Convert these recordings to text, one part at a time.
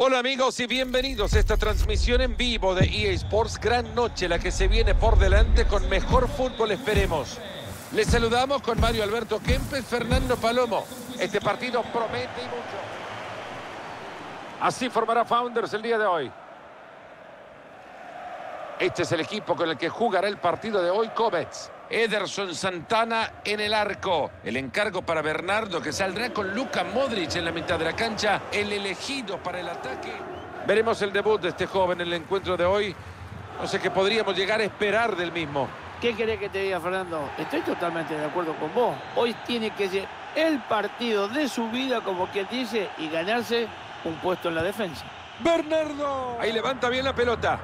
Hola amigos y bienvenidos a esta transmisión en vivo de EA Sports. Gran noche la que se viene por delante, con mejor fútbol esperemos. Les saludamos con Mario Alberto Kempes, Fernando Palomo. Este partido promete mucho. Así formará Founders el día de hoy. Este es el equipo con el que jugará el partido de hoy, Kovets. Ederson Santana en el arco. El encargo para Bernardo, que saldrá con Luka Modric en la mitad de la cancha. El elegido para el ataque. Veremos el debut de este joven en el encuentro de hoy. No sé qué podríamos llegar a esperar del mismo. ¿Qué querés que te diga, Fernando? Estoy totalmente de acuerdo con vos. Hoy tiene que ser el partido de su vida, como quien dice, y ganarse un puesto en la defensa. ¡Bernardo! Ahí levanta bien la pelota.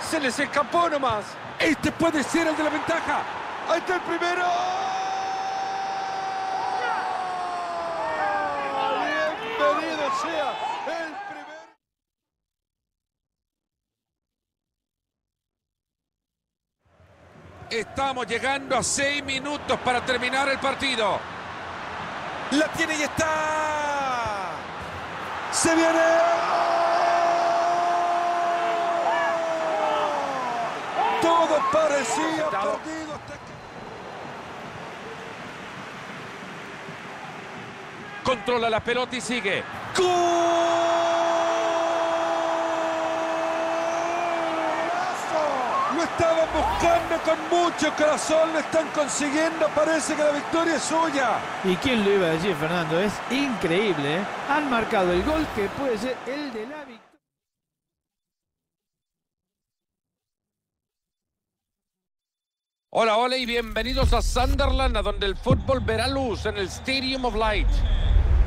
Se les escapó nomás. Este puede ser el de la ventaja. Ahí está el primero. Bienvenido sea el primer. Estamos llegando a 6 minutos para terminar el partido. La tiene y está. Se viene. Todo parecía perdido. Controla la pelota y sigue. ¡Gol! Lo estaban buscando con mucho corazón, lo están consiguiendo. Parece que la victoria es suya. ¿Y quién lo iba a decir, Fernando? Es increíble, ¿eh? Han marcado el gol que puede ser el de la victoria. Hola, hola y bienvenidos a Sunderland, a donde el fútbol verá luz en el Stadium of Light.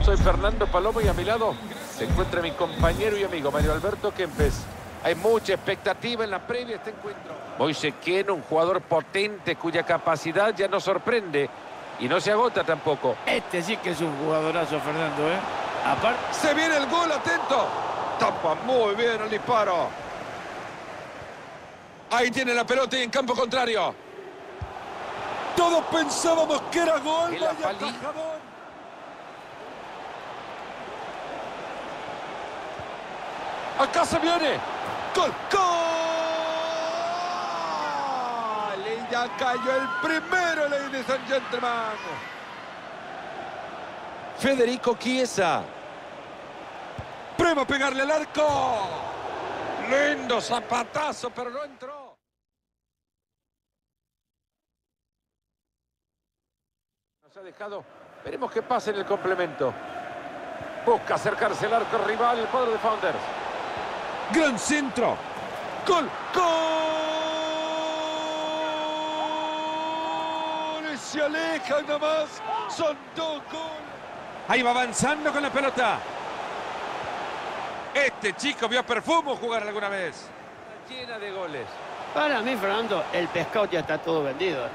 Soy Fernando Palomo y a mi lado se encuentra mi compañero y amigo Mario Alberto Kempes. Hay mucha expectativa en la previa de este encuentro. Moise Kean, un jugador potente cuya capacidad ya no sorprende y no se agota tampoco. Este sí que es un jugadorazo, Fernando, ¿eh? Aparte... ¡Se viene el gol, atento! Tapa muy bien el disparo. Ahí tiene la pelota y en campo contrario. Todos pensábamos que era gol. Acá se viene. ¡Gol! ¡Gol! Y ya cayó el primero, ladies and gentlemen. Federico Chiesa. Prueba a pegarle al arco. Lindo zapatazo, pero no entró. Se ha dejado. Veremos qué pasa en el complemento. Busca acercarse al arco rival, el cuadro de Founders. Gran centro. Gol. Gol. Y se aleja nomás. Son 2 goles. Ahí va avanzando con la pelota. Este chico vio a Perfumo jugar alguna vez. Llena de goles. Para mí, Fernando, el pescado ya está todo vendido.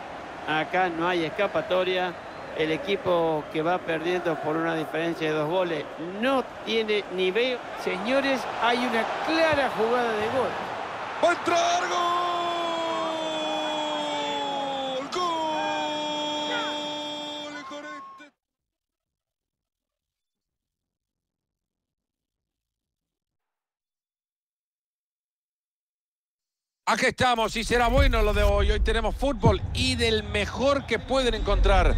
Acá no hay escapatoria. El equipo que va perdiendo por una diferencia de 2 goles no tiene nivel. Señores, hay una clara jugada de gol. ¡Va a entrar! ¡Gol! ¡Gol! ¡Gol! Aquí estamos y será bueno lo de hoy. Hoy tenemos fútbol y del mejor que pueden encontrar.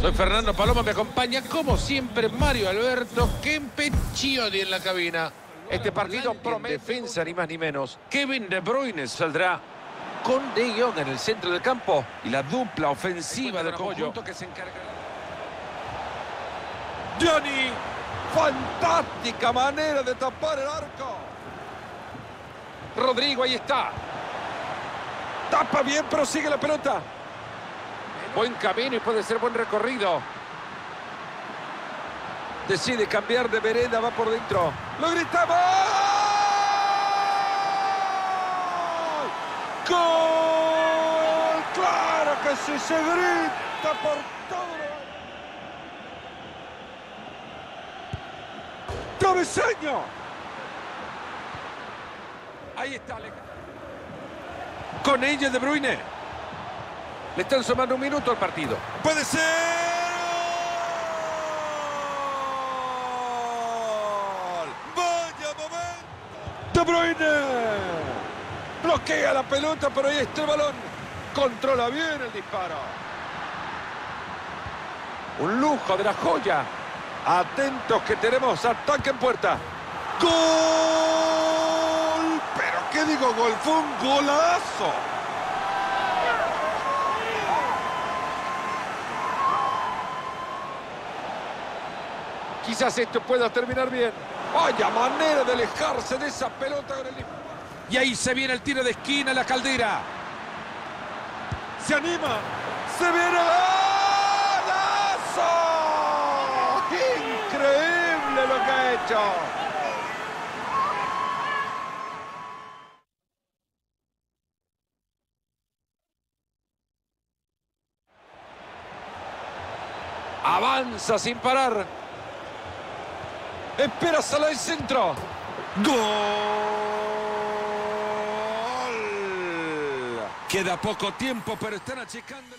Soy Fernando Palomo, me acompaña como siempre Mario Alberto Kempes en la cabina. Este partido promete defensa ni más ni menos. Kevin De Bruyne saldrá con De Jong en el centro del campo y la dupla ofensiva del conjunto que se encargará. Johnny, fantástica manera de tapar el arco. Rodrigo, ahí está. Tapa bien, pero sigue la pelota. Buen camino y puede ser buen recorrido. Decide cambiar de vereda, va por dentro. ¡Lo gritamos! ¡Gol! ¡Claro que sí! Se grita por todo. ¡Travesaño! Ahí está. Con ella De Bruyne. Le están sumando 1 minuto al partido. ¡Puede ser! De Bruyne. Bloquea la pelota, pero ahí está el balón. Controla bien el disparo. Un lujo de la joya. Atentos que tenemos ataque en puerta. ¡Gol! ¿Pero qué digo gol? Fue un golazo. Quizás esto pueda terminar bien. Vaya manera de alejarse de esa pelota. Y ahí se viene el tiro de esquina en la caldera. Se anima. Se viene el golazo. Increíble lo que ha hecho. Avanza sin parar. Espera, sale el centro. ¡Gol! Queda poco tiempo, pero están achicando...